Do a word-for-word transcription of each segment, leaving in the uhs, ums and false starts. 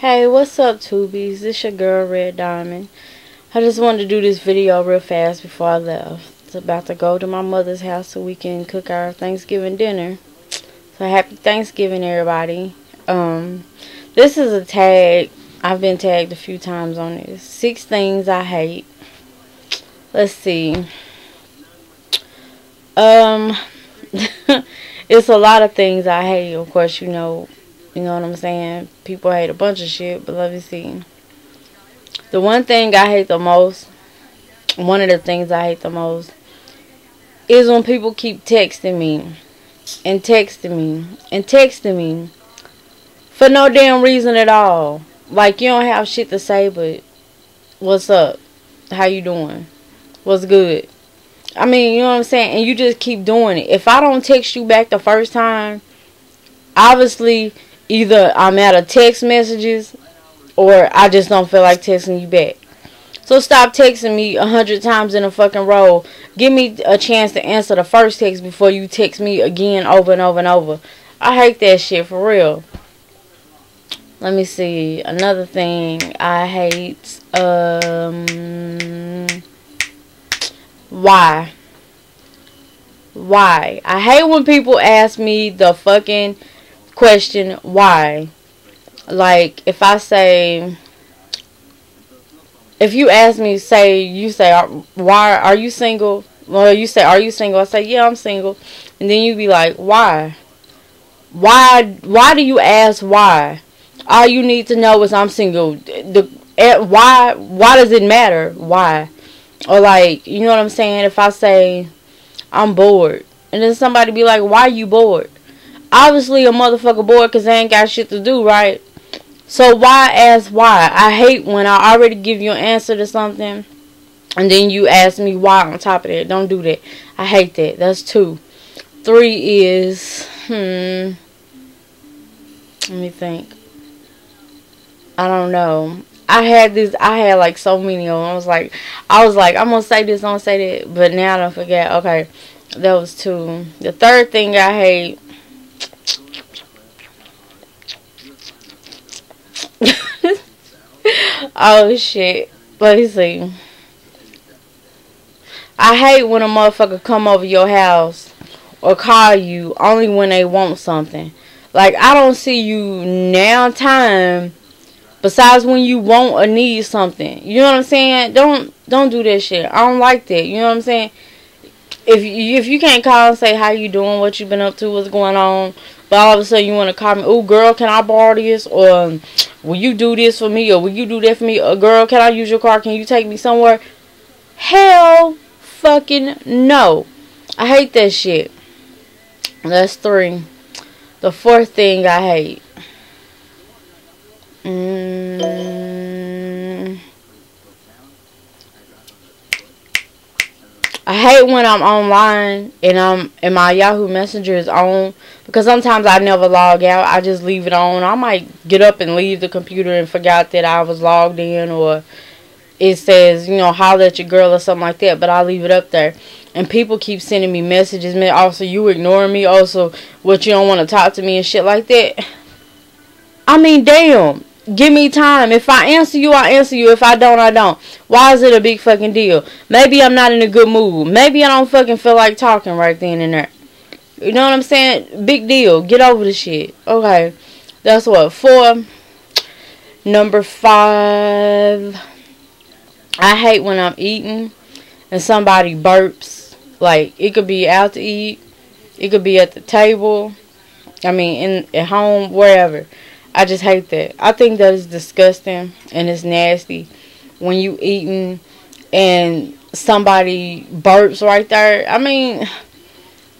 Hey, what's up, Tubies? This your girl, Red Diamond. I just wanted to do this video real fast before I left. It's about to go to my mother's house so we can cook our Thanksgiving dinner. So happy Thanksgiving, everybody. Um, this is a tag. I've been tagged a few times on this. Six things I hate. Let's see. Um, it's a lot of things I hate. Of course, you know. You know what I'm saying? People hate a bunch of shit, but let me see. The one thing I hate the most, one of the things I hate the most, is when people keep texting me, and texting me, and texting me, for no damn reason at all. Like, you don't have shit to say, but, what's up? How you doing? What's good? I mean, you know what I'm saying? And you just keep doing it. If I don't text you back the first time, obviously, either I'm out of text messages or I just don't feel like texting you back. So stop texting me a hundred times in a fucking row. Give me a chance to answer the first text before you text me again over and over and over. I hate that shit for real. Let me see. Another thing I hate. Um, why? Why? I hate when people ask me the fucking question why. Like, if I say, if you ask me, say, you say, why are you single? Well, you say, are you single? I say, yeah, I'm single. And then you be like, why? Why? Why do you ask why? All you need to know is I'm single. The, the why? Why does it matter? Why? Or like, you know what I'm saying? If I say, I'm bored, and then somebody be like, why are you bored? Obviously a motherfucker bored because they ain't got shit to do, right? So why ask why? I hate when I already give you an answer to something and then you ask me why on top of that. Don't do that. I hate that. That's two. Three is, hmm, let me think. I don't know. I had this, I had like so many of them. I was like, I was like, I'm going to say this, don't say that. But now I don't forget. Okay, that was two. The third thing I hate. Oh shit, let me see. I hate when a motherfucker come over your house or call you only when they want something. Like, I don't see you now time besides when you want or need something. You know what I'm saying? Don't don't do that shit. I don't like that. You know what I'm saying? If you, if you can't call and say how you doing, what you been up to, what's going on, but all of a sudden you want to call me, oh girl, can I borrow this, or will you do this for me, or will you do that for me, or girl, can I use your car, can you take me somewhere? Hell fucking no. I hate that shit. That's three. The fourth thing I hate. Mm. I hate when I'm online and I'm and my Yahoo Messenger is on, because sometimes I never log out. I just leave it on. I might get up and leave the computer and forgot that I was logged in, or it says, you know, holler at your girl or something like that, but I leave it up there. And people keep sending me messages, man, also you ignoring me, also what you don't want to talk to me and shit like that. I mean, damn. Give me time. If I answer you, I answer you. If I don't, I don't. Why is it a big fucking deal? Maybe I'm not in a good mood. Maybe I don't fucking feel like talking right then and there. You know what I'm saying? Big deal. Get over the shit. Okay. That's what. Four. Number five. I hate when I'm eating and somebody burps. Like, it could be out to eat. It could be at the table. I mean, in at home, wherever. I just hate that. I think that is disgusting and it's nasty when you eating and somebody burps right there. I mean,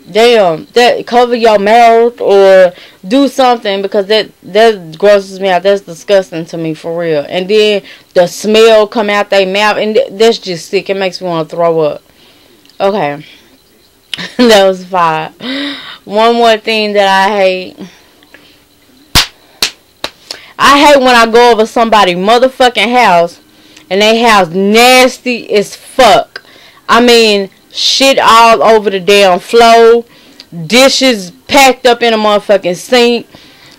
damn, that cover your mouth or do something, because that that grosses me out. That's disgusting to me for real. And then the smell come out their mouth, and th that's just sick. It makes me want to throw up. Okay, that was five. One more thing that I hate. I hate when I go over somebody's motherfucking house and they house nasty as fuck. I mean, shit all over the damn floor, dishes packed up in a motherfucking sink,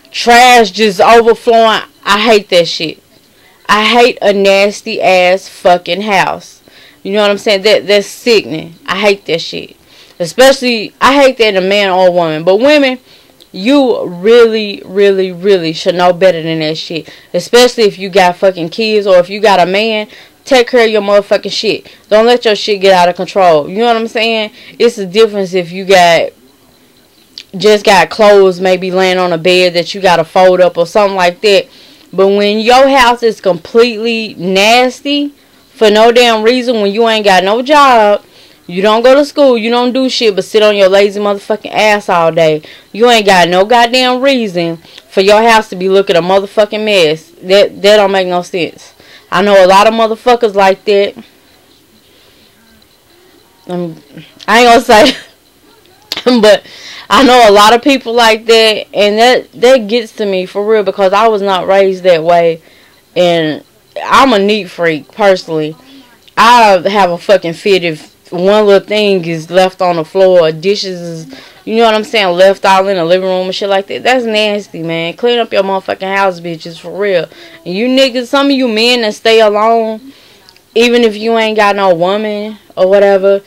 trash just overflowing I hate that shit. I hate a nasty ass fucking house. You know what I'm saying? That that's sickening. I hate that shit. Especially, I hate that in a man or a woman. But women, you really, really, really should know better than that shit. Especially if you got fucking kids or if you got a man. Take care of your motherfucking shit. Don't let your shit get out of control. You know what I'm saying? It's a difference if you got... just got clothes maybe laying on a bed that you got to fold up or something like that. But when your house is completely nasty for no damn reason, when you ain't got no job, you don't go to school, you don't do shit but sit on your lazy motherfucking ass all day, you ain't got no goddamn reason for your house to be looking a motherfucking mess. That, that don't make no sense. I know a lot of motherfuckers like that. Um, I ain't gonna say... but I know a lot of people like that, and that that gets to me for real, because I was not raised that way, and I'm a neat freak personally. I have a fucking fit if one little thing is left on the floor, or dishes is, you know what I'm saying, left all in the living room and shit like that. That's nasty, man. Clean up your motherfucking house, bitches, for real. And you niggas, some of you men that stay alone, even if you ain't got no woman or whatever.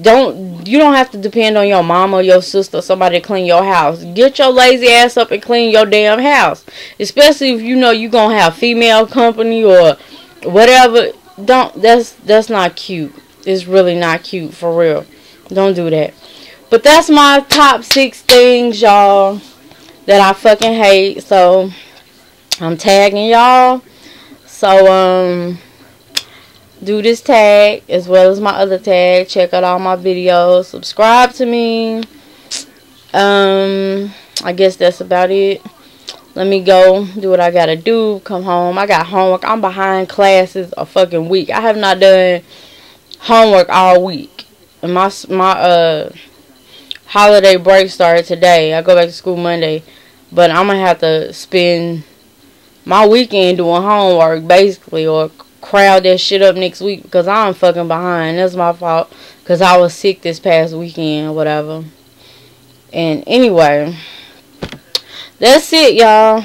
Don't you don't have to depend on your mama or your sister or somebody to clean your house. Get your lazy ass up and clean your damn house. Especially if you know you gonna have female company or whatever. Don't that's that's not cute. It's really not cute for real. Don't do that. But that's my top six things, y'all, that I fucking hate. So I'm tagging y'all. So um do this tag as well as my other tag. Check out all my videos. Subscribe to me. Um, I guess that's about it. Let me go do what I gotta do. Come home. I got homework. I'm behind classes a fucking week. I have not done homework all week. And my my uh holiday break started today. I go back to school Monday, but I'm gonna have to spend my weekend doing homework basically, or crowd that shit up next week, because I'm fucking behind. That's my fault, because I was sick this past weekend or whatever. And anyway, that's it, y'all.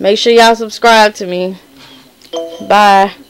Make sure y'all subscribe to me. Bye.